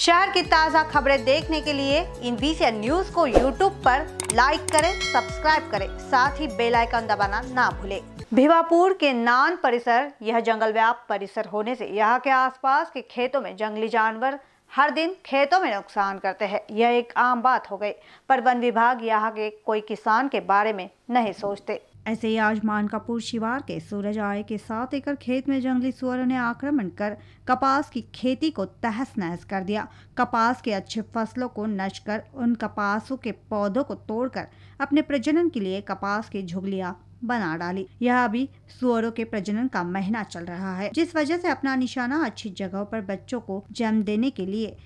शहर की ताज़ा खबरें देखने के लिए INBCN न्यूज को YouTube पर लाइक करें, सब्सक्राइब करें, साथ ही बेल आइकन दबाना ना भूलें। भिवापुर के नान परिसर यह जंगल व्याप्त परिसर होने से यहाँ के आसपास के खेतों में जंगली जानवर हर दिन खेतों में नुकसान करते हैं। यह एक आम बात हो गई, पर वन विभाग यहाँ के कोई किसान के बारे में नहीं सोचते। ऐसे ही आज मानकापुर शिवार के सूरज आय के 7 एकड़ खेत में जंगली सुअरों ने आक्रमण कर कपास की खेती को तहस नहस कर दिया। कपास के अच्छे फसलों को नष्ट कर उन कपासों के पौधों को तोड़कर अपने प्रजनन के लिए कपास की झुगलियां बना डाली। यह अभी सुअरों के प्रजनन का महीना चल रहा है, जिस वजह से अपना निशाना अच्छी जगहों पर बच्चों को जन्म देने के लिए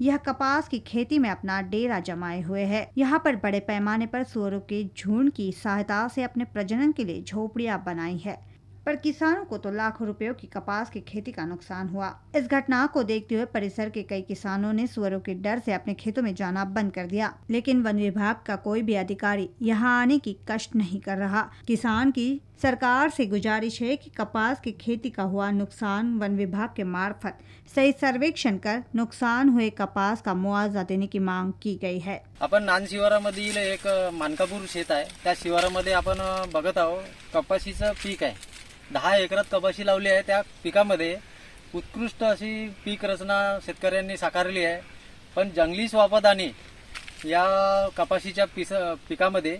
यह कपास की खेती में अपना डेरा जमाए हुए है। यहाँ पर बड़े पैमाने पर सुअरों के झुंड की सहायता से अपने प्रजनन के लिए झोपड़ियां बनाई है, पर किसानों को तो लाखों रुपयों की कपास की खेती का नुकसान हुआ। इस घटना को देखते हुए परिसर के कई किसानों ने सुअरों के डर से अपने खेतों में जाना बंद कर दिया, लेकिन वन विभाग का कोई भी अधिकारी यहाँ आने की कष्ट नहीं कर रहा। किसान की सरकार से गुजारिश है कि कपास की खेती का हुआ नुकसान वन विभाग के मार्फत सही सर्वेक्षण कर नुकसान हुए कपास का मुआवजा देने की मांग की गई है। अपन नान शिवारामधील एक मानकापूर शेत आहे, त्या शिवारामध्ये आपण बघत आहोत कपाशीचं पीक आहे। 10 एकरात कपाशी लावली आहे। त्या पिकामध्ये उत्कृष्ट अशी पीक रचना शेतकऱ्यांनी साकारली आहे, पण जंगली स्वापदाने या कपाशीच्या पिकामध्ये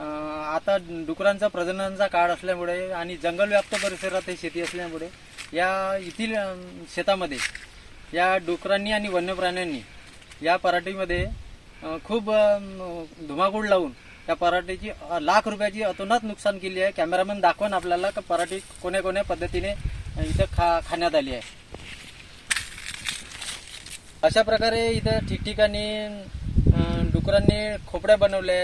आता डुकरांचा प्रजननाचा काळ असल्यामुळे आणि जंगलव्याप्त परिसरात ही शेती असल्यामुळे या येथील शेतामध्ये या डुकरांनी आणि वन्य प्राण्यांनी या पराठीमध्ये खूप धुमाकूळ लावून त्या पराठीची लाख रुपयाची अतोनात नुकसान केली आहे। कॅमेरामॅन दाखवून आपल्याला की पराठी कोण्या कोण्या पद्धतीने इथे खाण्यात आली आहे। अशा प्रकारे इथे ठिकठिकाणी डुकरांनी खोपड्या बनवले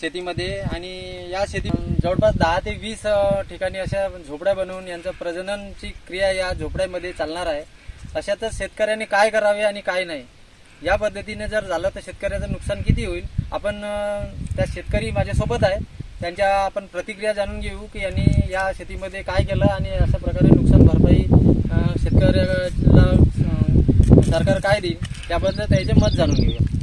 शेतीमध्ये आणि या शेती जवळपास 10 ते 20 ठिकाणी अशा झोपड्या बनवून यांचं प्रजननची क्रिया या झोपड्यामध्ये चालणार आहे। अशातच शेतकऱ्यांनी काय करावे आणि काय नाही या पद्धतीने जर झालं तर शेतकऱ्याचं नुकसान किती होईल। आपण त्या शेतकरी माझ्यासोबत आहेत, त्यांच्या आपण प्रतिक्रिया जाणून घेऊ की यांनी या शेतीमध्ये काय केलं आणि अशा प्रकारे नुकसान भरपाई शेतकऱ्याला सरकार काय देईल याबद्दल त्यांचे मत जाणून घेऊया।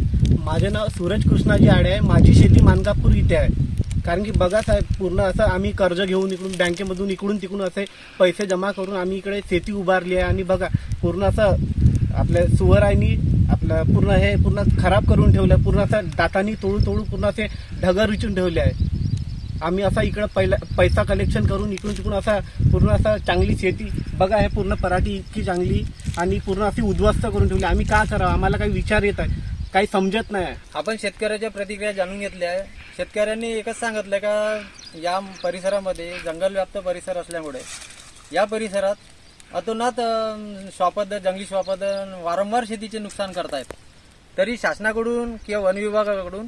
माझे नाव सूरज कृष्णाजी आडे आहे, माझी शेती मानकापूर इथे आहे। कारण की बघा साहेब, पूर्ण असं आम्ही कर्ज घेऊन इकडून बँकेमधून इकडून तिकडून असे पैसे जमा करून आम्ही इकडे शेती उभारली आहे आणि बघा पूर्ण असं आपल्या सुअरांनी आपलं पूर्ण हे पूर्ण खराब करून ठेवलं आहे। पूर्ण असं दातांनी तोडून पूर्ण असे ढगर विचून ठेवले आहे। आम्ही असा इकडं पहिला पैसा कलेक्शन करून इकडून तिकडून असा पूर्ण असा चांगली शेती बघा हे पूर्ण पराठी इतकी चांगली आणि पूर्ण अशी उद्ध्वस्त करून ठेवली। आम्ही का करावं, आम्हाला काही विचार येत आहे, काही समजत नाही। आपण शेतकऱ्याच्या प्रतिक्रिया जाणून घेतल्या आहे। शेतकऱ्यांनी एकच सांगितलं का या परिसरामध्ये जंगलव्याप्त परिसर असल्यामुळे या परिसरात अतोनात जंगली श्वापद वारंवार शेतीचे नुकसान करतायत, तरी शासनाकडून किंवा वन विभागाकडून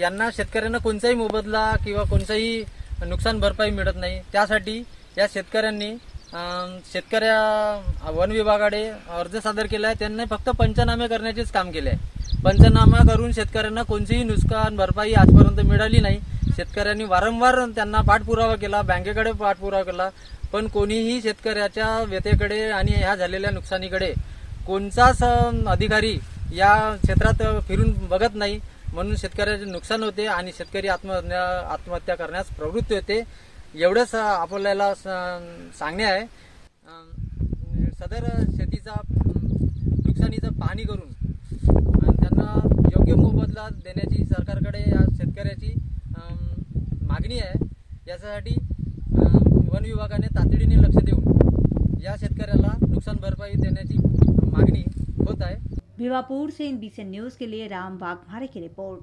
यांना शेतकऱ्यांना कोणताही मोबदला किंवा कोणताही नुकसान भरपाई मिळत नाही। त्यासाठी या शेतकऱ्यांनी वन विभागाकडे अर्ज सादर केला आहे। त्यांनी फक्त पंचनामे करण्याचेच काम केले आहे। पंचनामा करून शेतकऱ्यांना कोणतीही नुकसान भरपाई आजपर्यंत मिळाली नाही। शेतकऱ्यांनी वारंवार त्यांना पाठपुरावा केला, बँकेकडे पाठपुरावा केला, पण कोणीही शेतकऱ्याच्या व्यथेकडे आणि ह्या झालेल्या नुकसानीकडे कोणताच अधिकारी या क्षेत्रात फिरून बघत नाही। म्हणून शेतकऱ्याचे नुकसान होते आणि शेतकरी आत्महत्या करण्यास प्रवृत्त होते। एवढंच आपल्याला सांगणे आहे। सदर शेतीचा नुकसानीचा पाहणी करून त्यांना योग्य मोबदला देण्याची सरकारकडे या शेतकऱ्याची मागणी आहे। यासाठी वन विभागाने तातडीने लक्ष देऊन या शेतकऱ्याला नुकसान भरपाई देण्याची मागणी होत आहे। भिवापुर से INBCN न्यूज के लिए राम वाघमारे की रिपोर्ट।